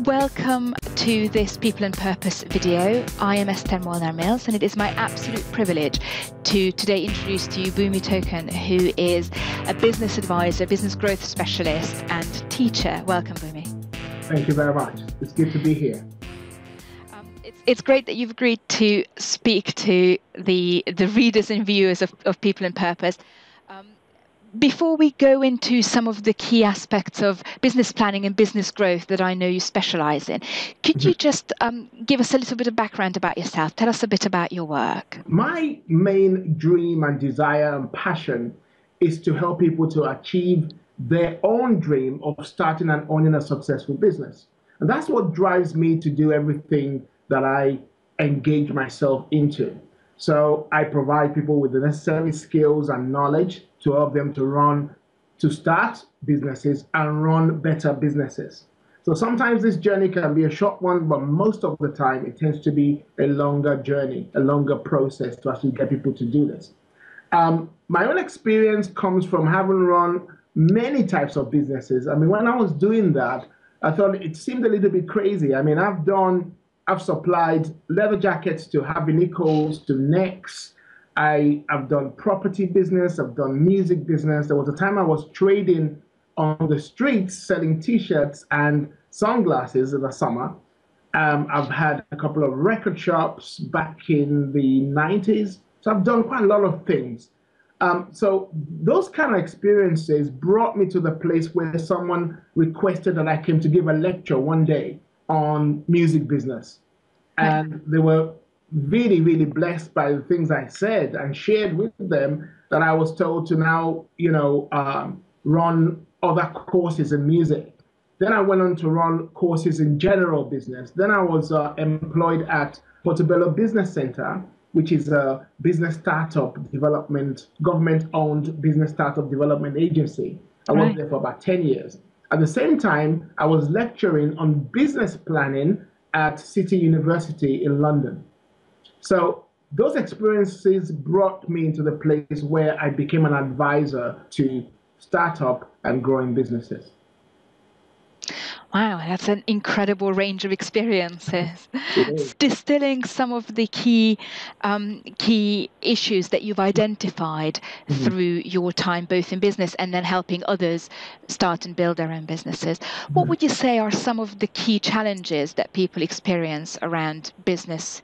Welcome to this People and Purpose video. I am Eszter Molnar Mills, and it is my absolute privilege to today introduce to you Boomy Tokan, who is a business advisor, business growth specialist, and teacher. Welcome, Boomy. Thank you very much. It's good to be here. It's great that you've agreed to speak to the readers and viewers of People and Purpose. Before we go into some of the key aspects of business planning and business growth that I know you specialize in, could you just give us a little bit of background about yourself? Tell us a bit about your work. My main dream and desire and passion is to help people to achieve their own dream of starting and owning a successful business. And that's what drives me to do everything that I engage myself into. So I provide people with the necessary skills and knowledge to help them to start businesses and run better businesses. So sometimes this journey can be a short one, but most of the time it tends to be a longer journey, a longer process to actually get people to do this. My own experience comes from having run many types of businesses. I mean, when I was doing that, I thought it seemed a little bit crazy. I mean, I've supplied leather jackets to Harvey Nichols, to Next. I've done property business, I've done music business. There was a time I was trading on the streets, selling t-shirts and sunglasses in the summer. I've had a couple of record shops back in the 90s. So I've done quite a lot of things. So those kind of experiences brought me to the place where someone requested that I came to give a lecture one day on music business. And they were really, really blessed by the things I said and shared with them, that I was told to now, run other courses in music. Then I went on to run courses in general business. Then I was employed at Portobello Business Center, which is a business startup development, government-owned business startup development agency. I worked there for about 10 years. At the same time, I was lecturing on business planning at City University in London. So those experiences brought me into the place where I became an advisor to startup and growing businesses. Wow, that's an incredible range of experiences. Distilling some of the key issues that you've identified through your time both in business and then helping others start and build their own businesses. What would you say are some of the key challenges that people experience around business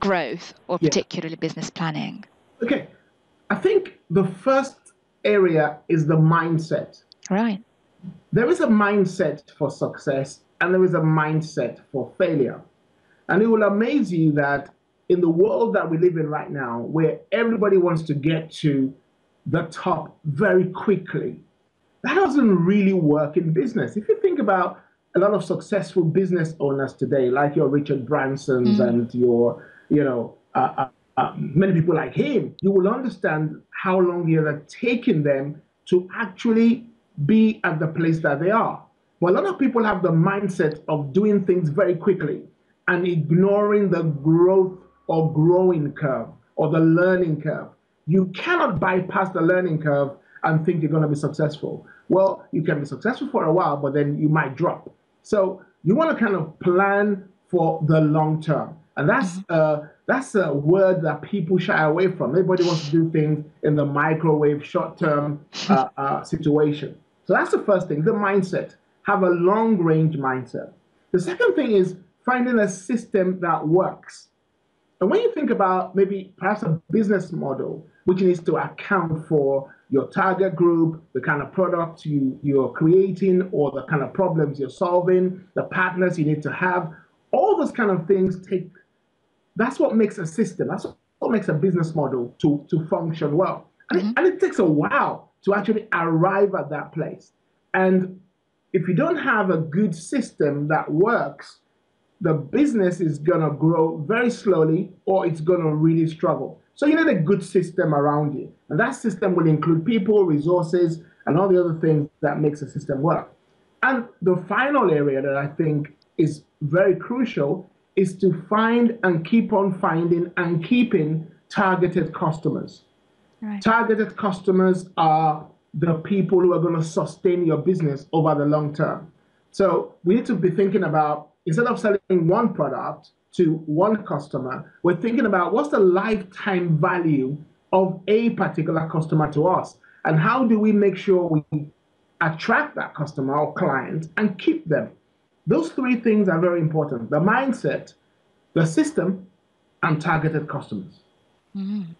growth, or particularly business planning? Okay, I think the first area is the mindset. Right. There is a mindset for success and there is a mindset for failure. And it will amaze you that in the world that we live in right now, where everybody wants to get to the top very quickly, that doesn't really work in business. If you think about a lot of successful business owners today, like your Richard Bransons and your, many people like him, you will understand how long it has taken them to actually be at the place that they are. But a lot of people have the mindset of doing things very quickly and ignoring the growth or growing curve or the learning curve. You cannot bypass the learning curve and think you're going to be successful. Well, you can be successful for a while, but then you might drop. So you want to kind of plan for the long term. And that's a word that people shy away from. Everybody wants to do things in the microwave, short-term situation. So that's the first thing, the mindset. Have a long-range mindset. The second thing is finding a system that works. And when you think about maybe perhaps a business model, which needs to account for your target group, the kind of product you're creating, or the kind of problems you're solving, the partners you need to have, all those kind of things take. That's what makes a system, that's what makes a business model to function well. And, it takes a while to actually arrive at that place. And if you don't have a good system that works, the business is going to grow very slowly or it's going to really struggle. So you need a good system around you. And that system will include people, resources, and all the other things that makes a system work. And the final area that I think is very crucial is to find and keep on finding and keeping targeted customers. Right. Targeted customers are the people who are going to sustain your business over the long term. So we need to be thinking about, instead of selling one product to one customer, we're thinking about what's the lifetime value of a particular customer to us, and how do we make sure we attract that customer or client and keep them. Those three things are very important: the mindset, the system, and targeted customers. Mm-hmm.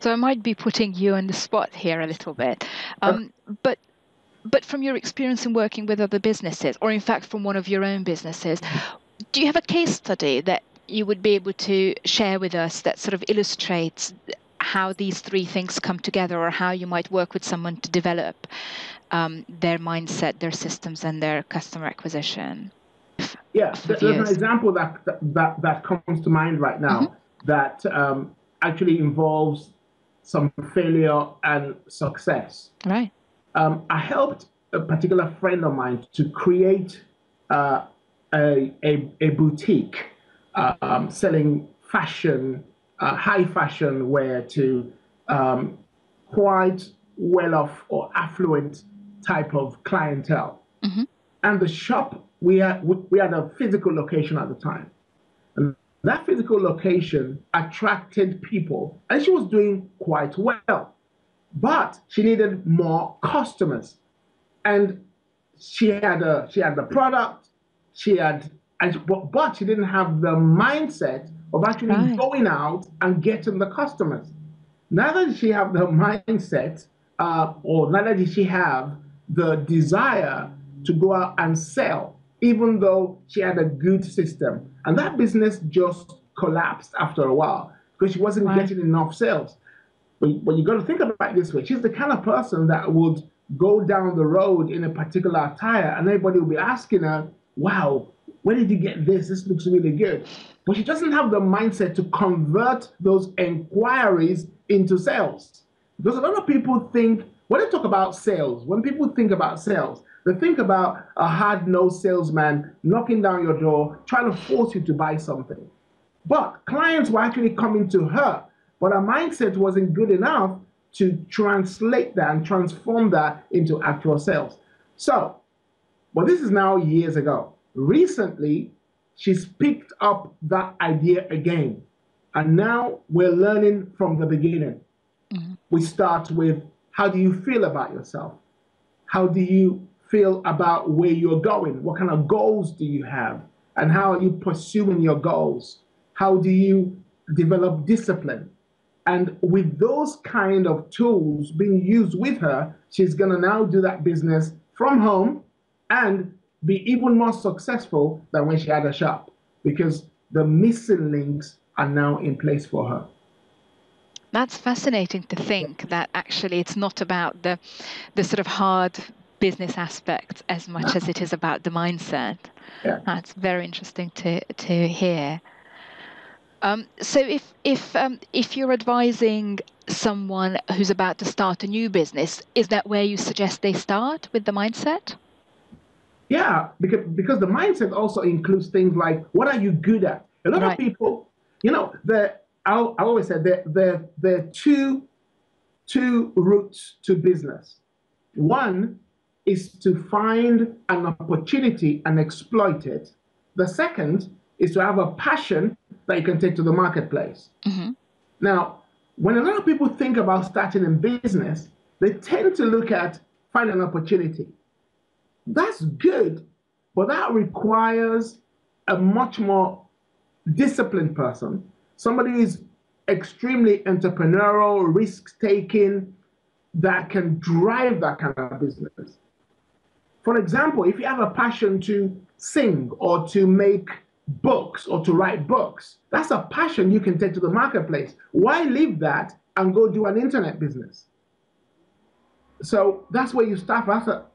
So I might be putting you on the spot here a little bit, but from your experience in working with other businesses, or in fact from one of your own businesses, do you have a case study that you would be able to share with us that sort of illustrates how these three things come together, or how you might work with someone to develop their mindset, their systems, and their customer acquisition? Yeah, there's an example that comes to mind right now, mm-hmm. that actually involves some failure and success. Right. I helped a particular friend of mine to create a boutique selling fashion, high fashion wear to quite well-off or affluent type of clientele. Mm-hmm. And the shop, we had a physical location at the time. And that physical location attracted people, and she was doing quite well. But she needed more customers, and she had the product, but she didn't have the mindset of actually going out and getting the customers. Neither did she have the mindset, or neither did she have the desire to go out and sell, even though she had a good system. And that business just collapsed after a while because she wasn't getting enough sales. But you've got to think about it this way. She's the kind of person that would go down the road in a particular attire, and everybody will be asking her, wow, where did you get this? This looks really good. But she doesn't have the mindset to convert those inquiries into sales. Because a lot of people think, when they talk about sales, when people think about sales, they think about a hard-nosed salesman knocking down your door, trying to force you to buy something. But clients were actually coming to her, but her mindset wasn't good enough to translate that and transform that into actual sales. So, well, this is now years ago. Recently, she's picked up that idea again. And now we're learning from the beginning. Mm-hmm. We start with, how do you feel about yourself? How do you feel about where you're going? What kind of goals do you have? And how are you pursuing your goals? How do you develop discipline? And with those kind of tools being used with her, she's going to now do that business from home and be even more successful than when she had a shop, because the missing links are now in place for her. That's fascinating to think that actually it's not about the sort of hard business aspect as much as it is about the mindset. Yeah. That's very interesting to hear. So if you're advising someone who's about to start a new business, is that where you suggest they start, with the mindset? Yeah, because the mindset also includes things like, what are you good at? A lot of people, you know, I always say there are two routes to business. One is to find an opportunity and exploit it. The second is to have a passion that you can take to the marketplace. Mm-hmm. Now, when a lot of people think about starting in business, they tend to look at find an opportunity. That's good, but that requires a much more disciplined person, somebody who is extremely entrepreneurial, risk-taking, that can drive that kind of business. For example, if you have a passion to sing or to make books or to write books, that's a passion you can take to the marketplace. Why leave that and go do an internet business? So that's where you start.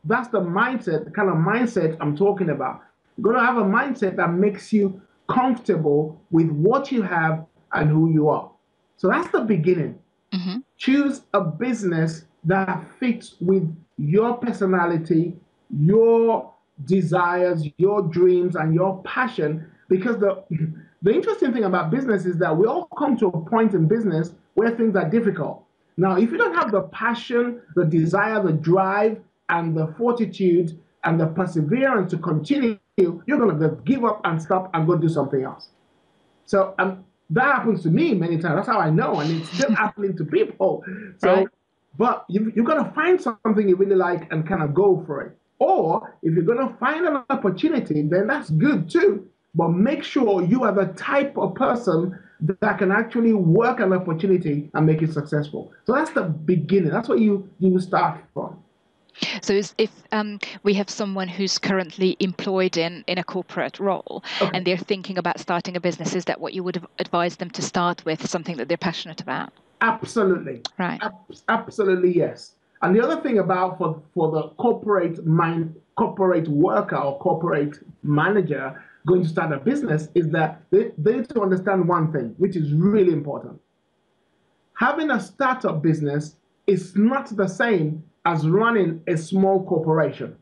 That's the mindset, the kind of mindset I'm talking about. You're going to have a mindset that makes you comfortable with what you have and who you are. So that's the beginning. Mm-hmm. Choose a business that fits with your personality, your desires, your dreams, and your passion. Because the interesting thing about business is that we all come to a point in business where things are difficult. Now, if you don't have the passion, the desire, the drive, and the fortitude and the perseverance to continue, you're going to give up and stop and go do something else. So that happens to me many times. That's how I know, and it's still happening to people. So, right. But you've got to find something you really like and kind of go for it. Or if you're going to find an opportunity, then that's good too. But make sure you are the type of person that can actually work an opportunity and make it successful. So that's the beginning. That's what you start from. So if we have someone who's currently employed in a corporate role, okay, and they're thinking about starting a business, is that what you would advise them to start with, something that they're passionate about? Absolutely. Right. Absolutely, yes. And the other thing about for the corporate worker or corporate manager going to start a business is that they need to understand one thing, which is really important. Having a startup business is not the same as running a small corporation.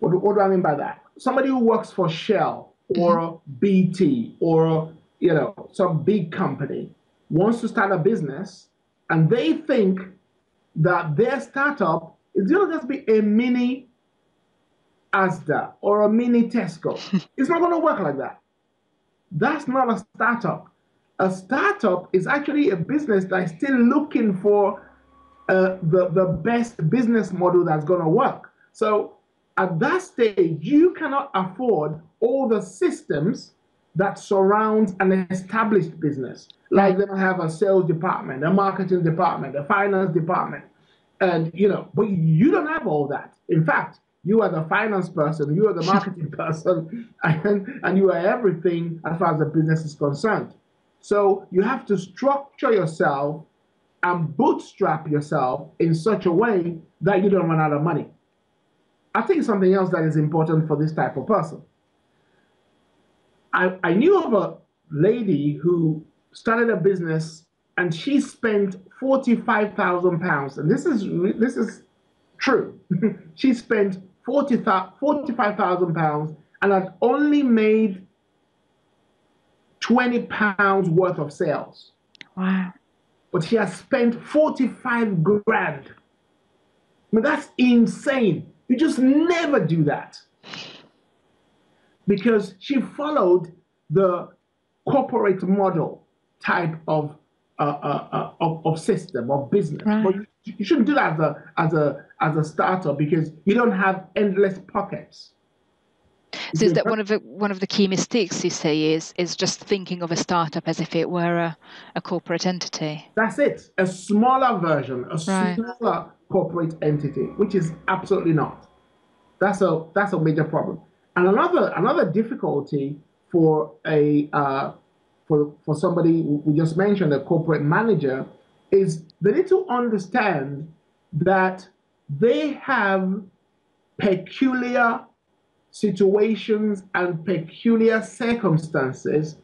What do I mean by that? Somebody who works for Shell or BT or some big company wants to start a business, and they think that their startup is going to just be a mini Asda or a mini Tesco. It's not going to work like that. That's not a startup. A startup is actually a business that is still looking for the best business model that's going to work. So at that stage, you cannot afford all the systems that surrounds an established business. Like they don't have a sales department, a marketing department, a finance department, and but you don't have all that. In fact, you are the finance person, you are the marketing person, and you are everything as far as the business is concerned. So you have to structure yourself and bootstrap yourself in such a way that you don't run out of money. I think something else that is important for this type of person. I knew of a lady who started a business and she spent £45,000. And this is true. She spent £45,000 and had only made £20 worth of sales. Wow. But she has spent 45 grand. I mean, that's insane. You just never do that. Because she followed the corporate model type of system, of business. Right. But you shouldn't do that as a startup, because you don't have endless pockets. So is that one of the key mistakes you say is just thinking of a startup as if it were a corporate entity? That's it. A smaller version, smaller corporate entity, which is absolutely not. That's a major problem. And another difficulty for somebody we just mentioned, a corporate manager, is they need to understand that they have peculiar situations and peculiar circumstances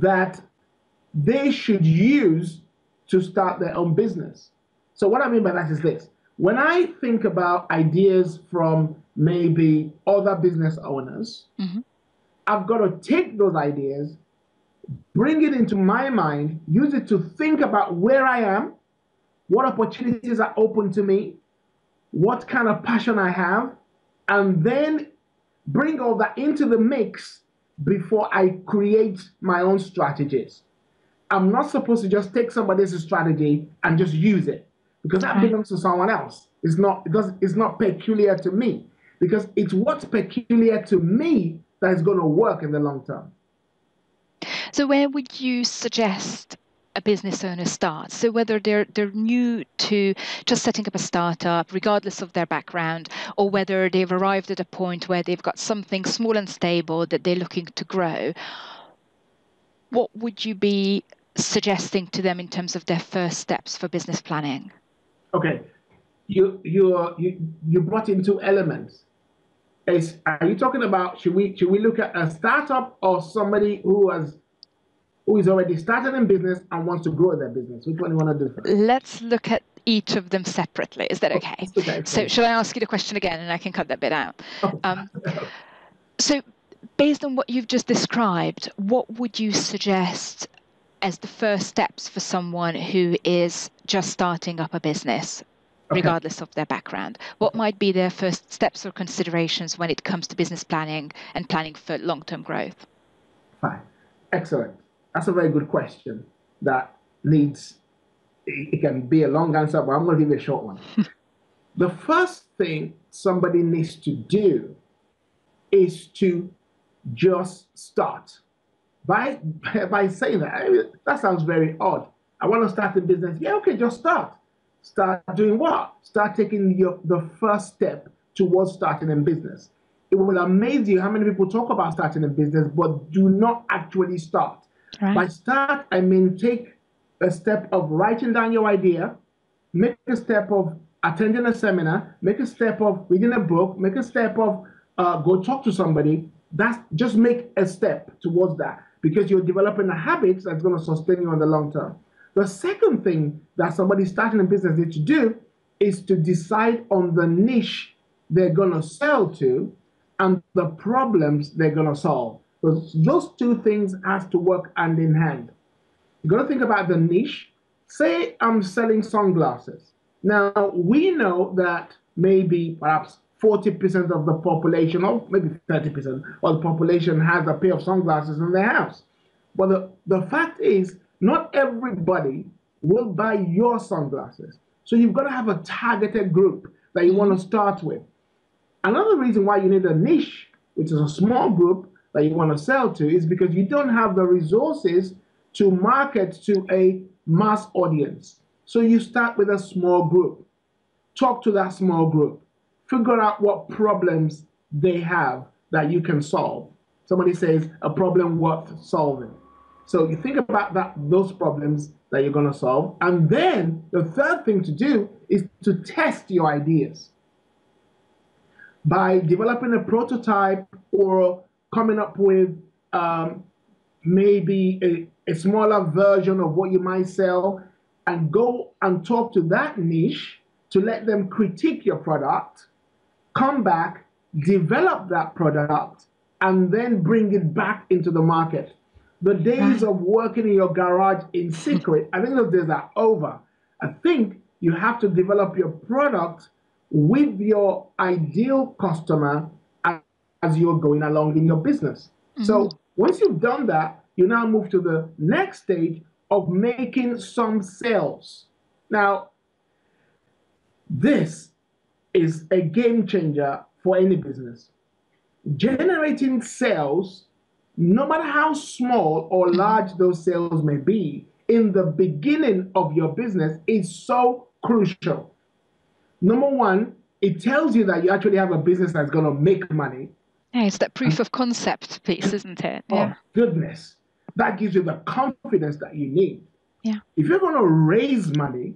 that they should use to start their own business. So what I mean by that is this. When I think about ideas from maybe other business owners, I've got to take those ideas, bring it into my mind, use it to think about where I am, what opportunities are open to me, what kind of passion I have, and then bring all that into the mix before I create my own strategies. I'm not supposed to just take somebody else's strategy and just use it, because that belongs to someone else. It's not peculiar to me, because it's what's peculiar to me that is going to work in the long term. So where would you suggest a business owner starts? So whether they're new to just setting up a startup, regardless of their background, or whether they've arrived at a point where they've got something small and stable that they're looking to grow, what would you be suggesting to them in terms of their first steps for business planning? Okay, you brought in two elements. Are you talking about should we look at a startup or somebody who is already started in business and wants to grow their business? Which one do you want to do first? Let's look at each of them separately. Is that okay? Okay. So shall I ask you the question again, and I can cut that bit out? So based on what you've just described, what would you suggest as the first steps for someone who is just starting up a business? regardless of their background? What might be their first steps or considerations when it comes to business planning and planning for long-term growth? Hi. Excellent. That's a very good question that needs, it can be a long answer, but I'm going to give you a short one. The first thing somebody needs to do is to just start. By saying that, I mean, that sounds very odd. I want to start a business. Yeah, okay, just start. Start doing what? Start taking the first step towards starting a business. It will amaze you how many people talk about starting a business, but do not actually start. Right. By start, I mean take a step of writing down your idea, make a step of attending a seminar, make a step of reading a book, make a step of go talk to somebody. That's just make a step towards that, because you're developing a habit that's going to sustain you on the long term. The second thing that somebody starting a business needs to do is to decide on the niche they're going to sell to and the problems they're going to solve. So those two things have to work hand in hand. You've got to think about the niche. Say I'm selling sunglasses. Now, we know that maybe perhaps 40% of the population, or maybe 30% of the population, has a pair of sunglasses in their house. But the fact is, not everybody will buy your sunglasses. So you've got to have a targeted group that you want to start with. Another reason why you need a niche, which is a small group that you want to sell to, is because you don't have the resources to market to a mass audience. So you start with a small group. Talk to that small group. Figure out what problems they have that you can solve. Somebody says, a problem worth solving. So you think about those problems that you're going to solve. And then the third thing to do is to test your ideas by developing a prototype or coming up with maybe a smaller version of what you might sell, and go and talk to that niche to let them critique your product, come back, develop that product, and then bring it back into the market. The days of working in your garage in secret, I think those days are over. I think you have to develop your product with your ideal customer as you're going along in your business. Mm-hmm. So once you've done that, you now move to the next stage of making some sales. Now, this is a game changer for any business. Generating sales, no matter how small or large those sales may be, in the beginning of your business is so crucial. Number one, it tells you that you actually have a business that's going to make money. Yeah, it's that proof of concept piece, isn't it? Yeah. Oh, goodness. That gives you the confidence that you need. Yeah. If you're going to raise money,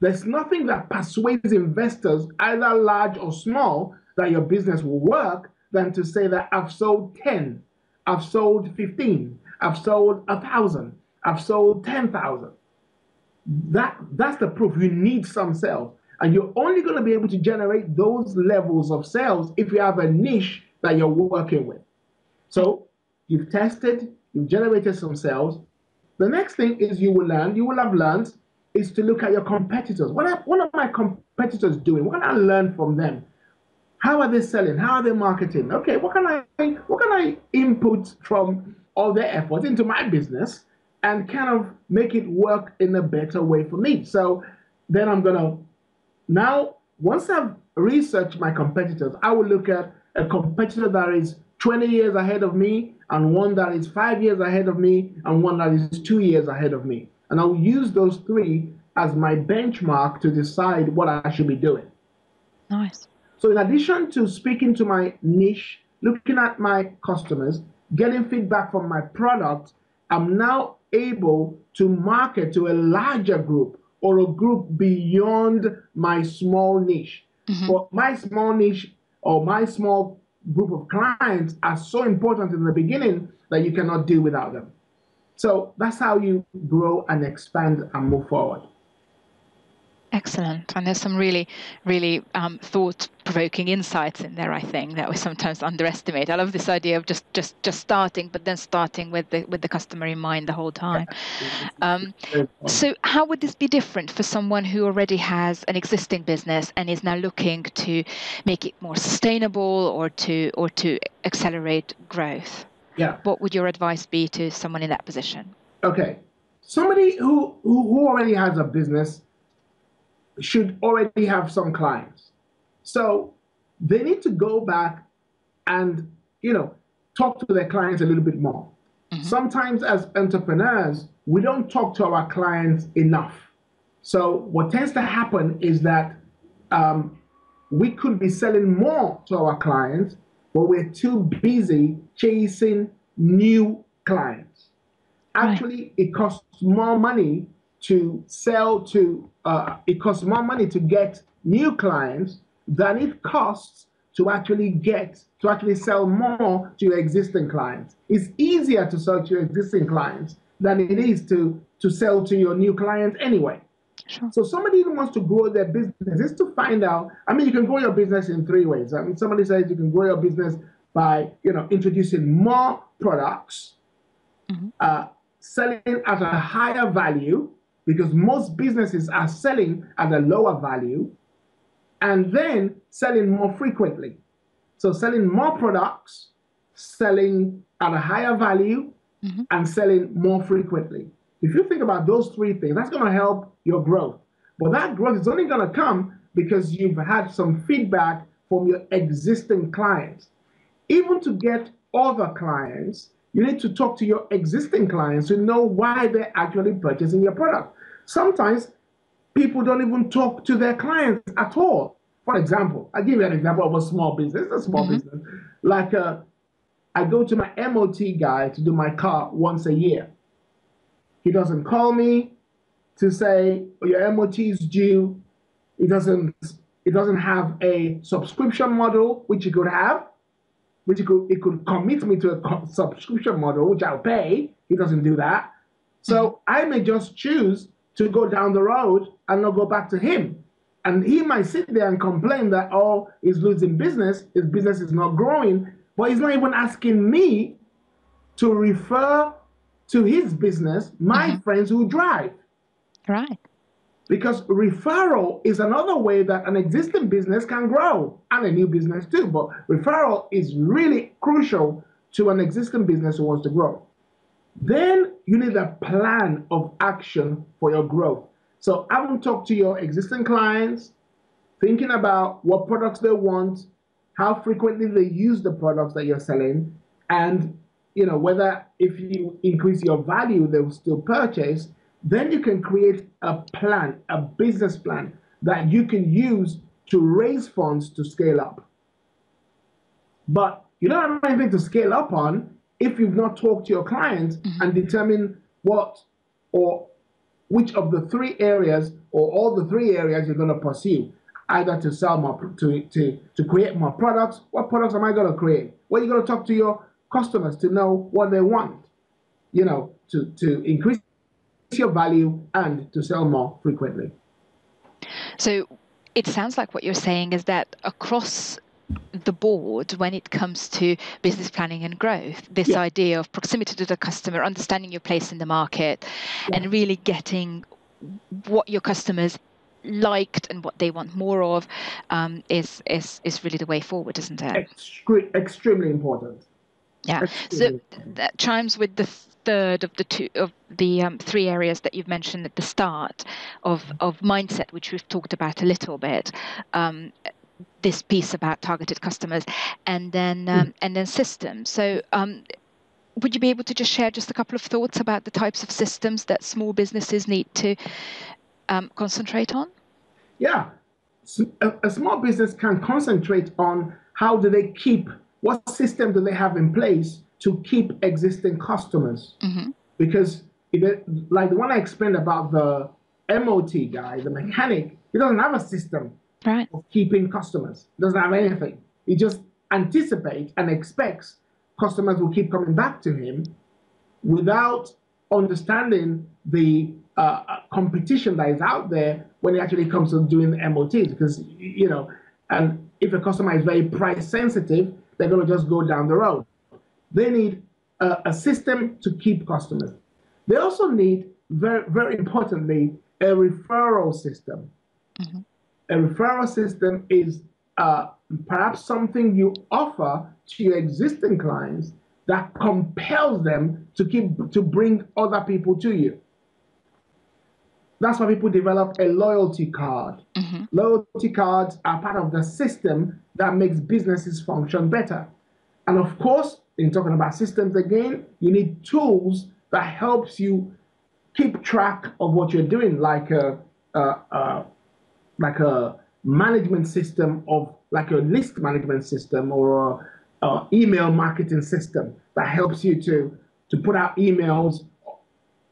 there's nothing that persuades investors, either large or small, that your business will work than to say that I've sold 10. I've sold 15, I've sold 1,000, I've sold 10,000. That's the proof. You need some sales. And you're only going to be able to generate those levels of sales if you have a niche that you're working with. So you've tested, you've generated some sales. The next thing is you will have learned, is to look at your competitors. What are my competitors doing? What can I learn from them? How are they selling? How are they marketing? Okay, what can I input from all their efforts into my business and kind of make it work in a better way for me? So then now once I've researched my competitors, I will look at a competitor that is 20 years ahead of me, and one that is 5 years ahead of me, and one that is 2 years ahead of me. And I'll use those three as my benchmark to decide what I should be doing. Nice. So in addition to speaking to my niche, looking at my customers, getting feedback from my product, I'm now able to market to a larger group or a group beyond my small niche. Mm-hmm. But my small niche or my small group of clients are so important in the beginning that you cannot do without them. So that's how you grow and expand and move forward. Excellent. And there's some really, really thought-provoking insights in there, I think, that we sometimes underestimate. I love this idea of just starting, but then starting with the customer in mind the whole time. So how would this be different for someone who already has an existing business and is now looking to make it more sustainable or to accelerate growth? Yeah. What would your advice be to someone in that position? Okay. Somebody who already has a business should already have some clients. So they need to go back and, talk to their clients a little bit more. Mm-hmm. Sometimes as entrepreneurs, we don't talk to our clients enough. So what tends to happen is that we could be selling more to our clients, but we're too busy chasing new clients. Actually, it costs more money to sell to, it costs more money to get new clients than it costs to actually sell more to your existing clients. It's easier to sell to your existing clients than it is to sell to your new clients anyway. Sure. So somebody who wants to grow their business is to find out, you can grow your business in three ways. Somebody says you can grow your business by, introducing more products, mm-hmm. Selling at a higher value, because most businesses are selling at a lower value, and then selling more frequently. So selling more products, selling at a higher value, mm-hmm. and selling more frequently. If you think about those three things, that's going to help your growth. But that growth is only going to come because you've had some feedback from your existing clients. Even to get other clients, you need to talk to your existing clients to know why they're actually purchasing your product. Sometimes people don't even talk to their clients at all. For example, I'll give you an example of a small business. A small mm-hmm. business. Like I go to my MOT guy to do my car once a year. He doesn't call me to say, oh, your MOT is due. It doesn't have a subscription model, which you could have. It could commit me to a subscription model, which I'll pay. He doesn't do that. So I may just choose to go down the road and not go back to him. And he might sit there and complain that, oh, he's losing business, his business is not growing, but he's not even asking me to refer to his business my mm-hmm. friends who drive. Right. Because referral is another way that an existing business can grow, and a new business too. But referral is really crucial to an existing business who wants to grow. Then you need a plan of action for your growth. So having talked to your existing clients, thinking about what products they want, how frequently they use the products that you're selling, and whether if you increase your value, they will still purchase. Then you can create a plan, a business plan, that you can use to raise funds to scale up. But you don't have anything to scale up on if you've not talked to your clients mm-hmm. and determined what or which of the three areas or all the three areas you're going to pursue, either to sell more, to create more products. What products am I going to create? Well, you're going to talk to your customers to know what they want, to increase your value and to sell more frequently. So it sounds like what you're saying is that across the board, when it comes to business planning and growth, this yeah. idea of proximity to the customer, understanding your place in the market, yeah. and really getting what your customers liked and what they want more of is really the way forward, isn't it? Extremely important. Yeah. Extremely. So that chimes with the third of the three areas that you've mentioned at the start of mindset, which we've talked about a little bit. This piece about targeted customers, and then systems. So, would you be able to just share just a couple of thoughts about the types of systems that small businesses need to concentrate on? Yeah, so a small business can concentrate on how do they keep, what system do they have in place to keep existing customers, mm-hmm. because like the one I explained about the MOT guy, the mechanic, he doesn't have a system right. of keeping customers. He doesn't have anything. He just anticipates and expects customers will keep coming back to him without understanding the competition that is out there, when it actually comes to doing MOTs, because, you know, and if a customer is very price sensitive, they're going to just go down the road. They need a system to keep customers. They also need, very, very importantly, a referral system. Mm-hmm. A referral system is perhaps something you offer to your existing clients that compels them to bring other people to you. That's why people develop a loyalty card. Mm-hmm. Loyalty cards are part of the system that makes businesses function better. And of course, in talking about systems again, you need tools that helps you keep track of what you're doing, like a management system of, like a list management system or an email marketing system that helps you to put out emails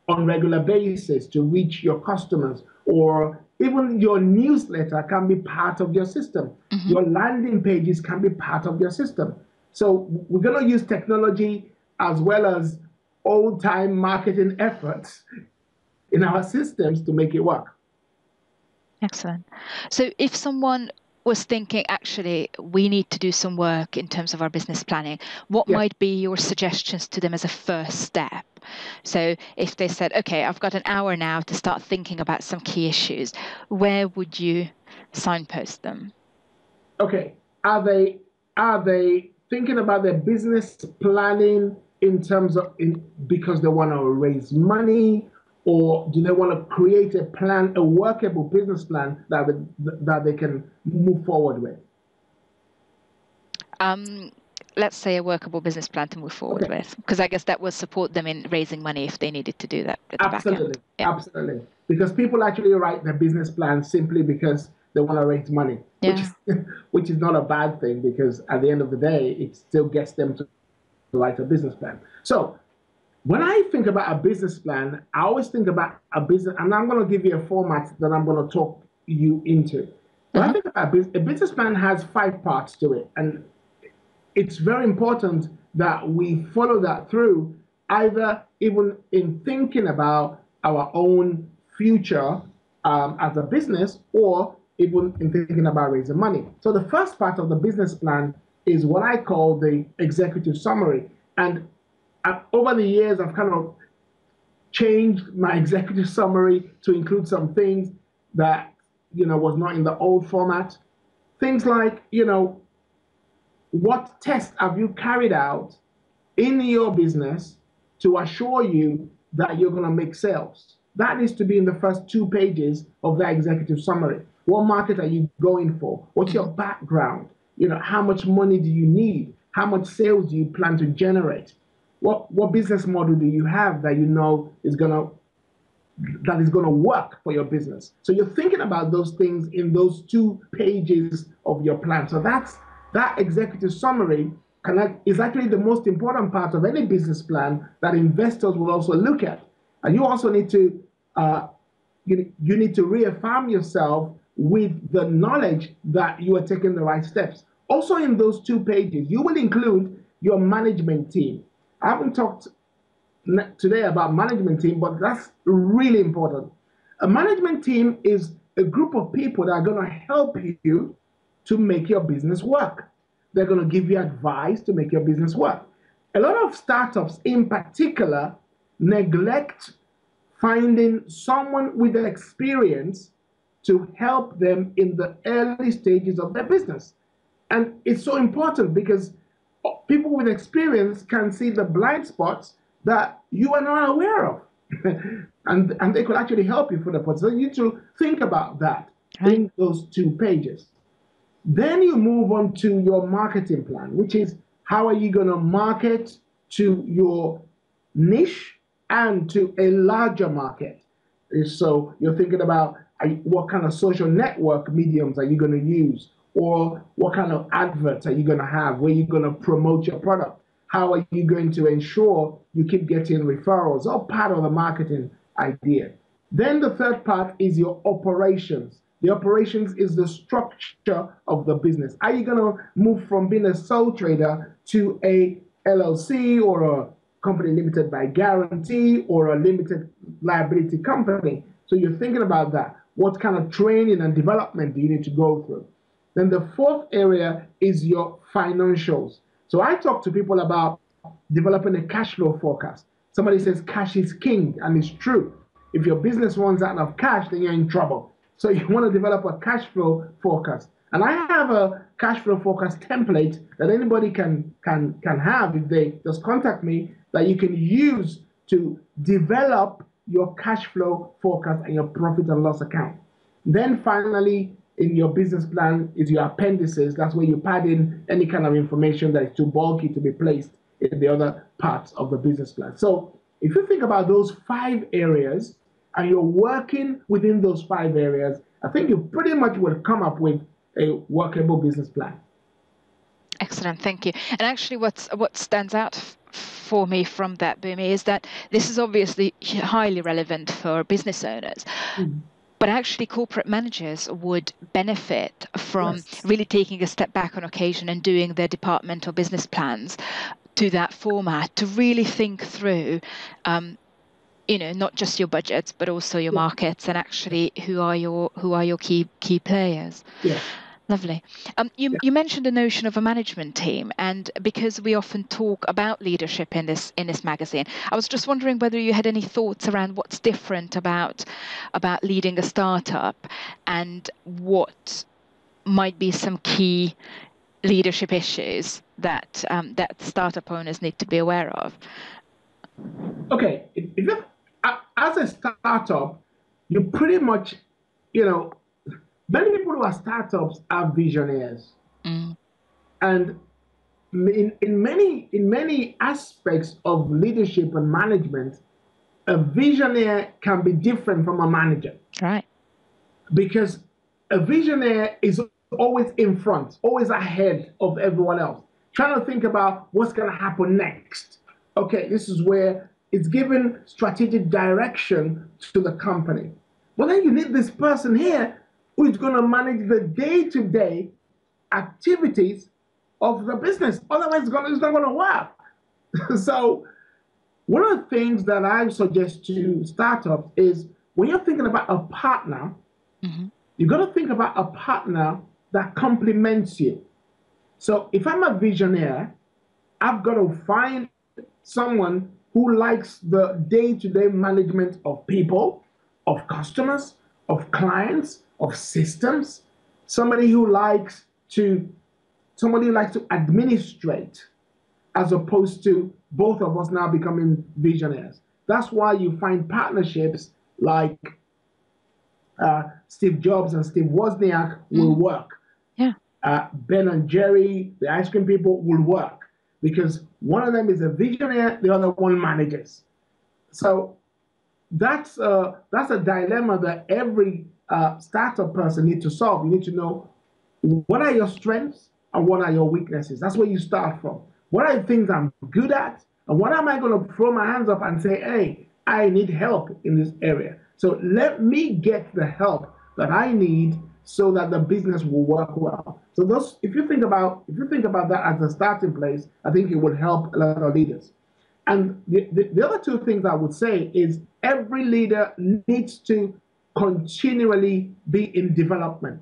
on regular basis to reach your customers, or even your newsletter can be part of your system. Mm-hmm. Your landing pages can be part of your system. So we're going to use technology as well as old-time marketing efforts in our systems to make it work. Excellent. So if someone was thinking, actually, we need to do some work in terms of our business planning, what might be your suggestions to them as a first step? So if they said, okay, I've got an hour now to start thinking about some key issues, where would you signpost them? Okay. Are they thinking about their business planning in terms of because they want to raise money, or do they want to create a plan, a workable business plan that they can move forward with? Let's say a workable business plan to move forward with, because I guess that will support them in raising money if they needed to do that. Absolutely, yeah. Absolutely. Because people actually write their business plan simply because they want to raise money, which is not a bad thing, because at the end of the day, it still gets them to write a business plan. So when I think about a business plan, I always think about a business, and I'm going to give you a format that I'm going to talk you into. When I think about a business plan has 5 parts to it, and it's very important that we follow that through, either even in thinking about our own future as a business, or even in thinking about raising money. So the first part of the business plan is what I call the executive summary. And over the years, I've kind of changed my executive summary to include some things that, you know, was not in the old format. Things like, you know, what tests have you carried out in your business to assure you that you're going to make sales? That needs to be in the first 2 pages of that executive summary. What market are you going for? What's your background? You know, how much money do you need? How much sales do you plan to generate? What business model do you have that you know is going to work for your business? So you're thinking about those things in those 2 pages of your plan. So that executive summary is actually the most important part of any business plan that investors will also look at. And you also need to you need to reaffirm yourself with the knowledge that you are taking the right steps. Also in those 2 pages, you will include your management team. I haven't talked today about management team, but that's really important. A management team is a group of people that are going to help you to make your business work. They're going to give you advice to make your business work. A lot of startups in particular neglect finding someone with experience to help them in the early stages of their business. And it's so important because people with experience can see the blind spots that you are not aware of. and they could actually help you for the process. So you need to think about that in those 2 pages. Then you move on to your marketing plan, which is how are you going to market to your niche and to a larger market. So you're thinking about what kind of social network mediums are you going to use, or what kind of adverts are you going to have, where you're going to promote your product, how are you going to ensure you keep getting referrals, all part of the marketing idea. Then the third part is your operations. The operations is the structure of the business. Are you going to move from being a sole trader to a LLC or a company limited by guarantee or a limited liability company? So you're thinking about that. What kind of training and development do you need to go through? Then the fourth area is your financials. So I talk to people about developing a cash flow forecast. Somebody says cash is king, and it's true. If your business runs out of cash, then you're in trouble. So you want to develop a cash flow forecast. And I have a cash flow forecast template that anybody can have if they just contact me, that you can use to develop your cash flow forecast and your profit and loss account. Then finally, in your business plan is your appendices. That's where you pad in any kind of information that is too bulky to be placed in the other parts of the business plan. So if you think about those 5 areas and you're working within those 5 areas, I think you pretty much will come up with a workable business plan. Excellent, thank you. And actually what stands out for me from that, Boomy, is that this is obviously highly relevant for business owners. Mm-hmm. But actually, corporate managers would benefit from really taking a step back on occasion and doing their departmental business plans to that format to really think through, you know, not just your budgets but also your markets and actually who are your key players. Yeah. Lovely. You mentioned the notion of a management team, and because we often talk about leadership in this magazine, I was just wondering whether you had any thoughts around what's different about leading a startup, and what might be some key leadership issues that that startup owners need to be aware of. Okay, as a startup, you pretty much, you know. Many people who are startups are visionaries, and in many aspects of leadership and management, a visionary can be different from a manager. Right. Because a visionary is always in front, always ahead of everyone else, trying to think about what's going to happen next. Okay, this is where it's given strategic direction to the company. But then you need this person here who is going to manage the day-to-day activities of the business. Otherwise, it's not going to work. So one of the things that I suggest to startups is when you're thinking about a partner, you've got to think about a partner that complements you. So if I'm a visionaire, I've got to find someone who likes the day-to-day management of people, of customers, of clients, of systems, somebody who likes to administrate, as opposed to both of us now becoming visionaries. That's why you find partnerships like Steve Jobs and Steve Wozniak will work. Yeah. Ben and Jerry, the ice cream people, will work because one of them is a visionary, the other one manages. So that's a dilemma that every startup person need to solve. You need to know what are your strengths and what are your weaknesses. That's where you start from. What are the things I'm good at, and what am I going to throw my hands up and say, hey, I need help in this area. So let me get the help that I need so that the business will work well. So those, if you think about that as a starting place, I think it will help a lot of leaders. And the other two things I would say is every leader needs to continually be in development.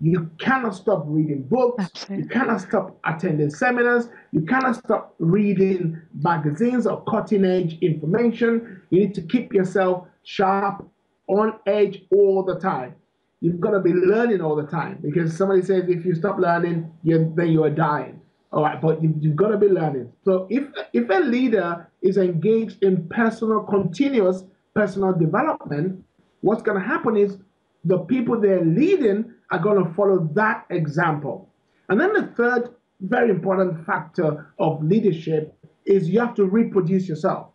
You cannot stop reading books. Absolutely. You cannot stop attending seminars. You cannot stop reading magazines or cutting-edge information. You need to keep yourself sharp, on edge all the time. You've got to be learning all the time, because somebody says if you stop learning, then you are dying. All right, but you've got to be learning. So if a leader is engaged in continuous personal development, what's going to happen is the people they're leading are going to follow that example. And then the third very important factor of leadership is you have to reproduce yourself.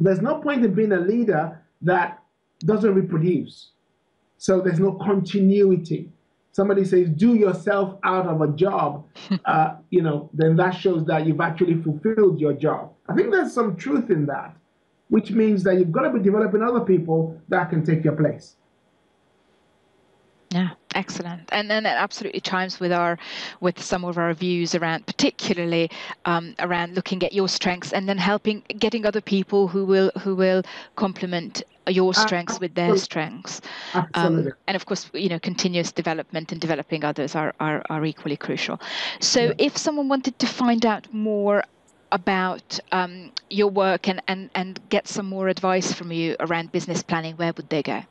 There's no point in being a leader that doesn't reproduce. So there's no continuity. Somebody says, do yourself out of a job, you know, then that shows that you've actually fulfilled your job. I think there's some truth in that, which means that you've got to be developing other people that can take your place. Yeah, Excellent. And then that absolutely chimes with our, with some of our views around, particularly around looking at your strengths and then helping, getting other people who will complement your strengths with their strengths. Absolutely. And of course, you know, continuous development and developing others are equally crucial. So if someone wanted to find out more about your work and get some more advice from you around business planning, where would they go?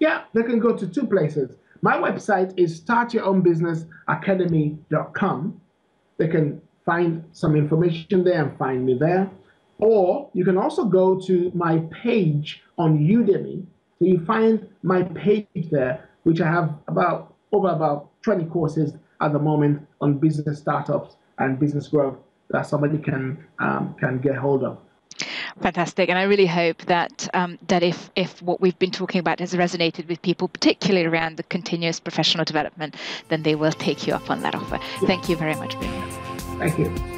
Yeah, they can go to two places. My website is startyourownbusinessacademy.com. They can find some information there and find me there. Or you can also go to my page on Udemy. So you find my page there, which I have about 20 courses at the moment on business startups and business growth that somebody can get hold of. Fantastic. And I really hope that that if what we've been talking about has resonated with people, particularly around the continuous professional development, then they will take you up on that offer. Yes. Thank you very much, Ben. Thank you.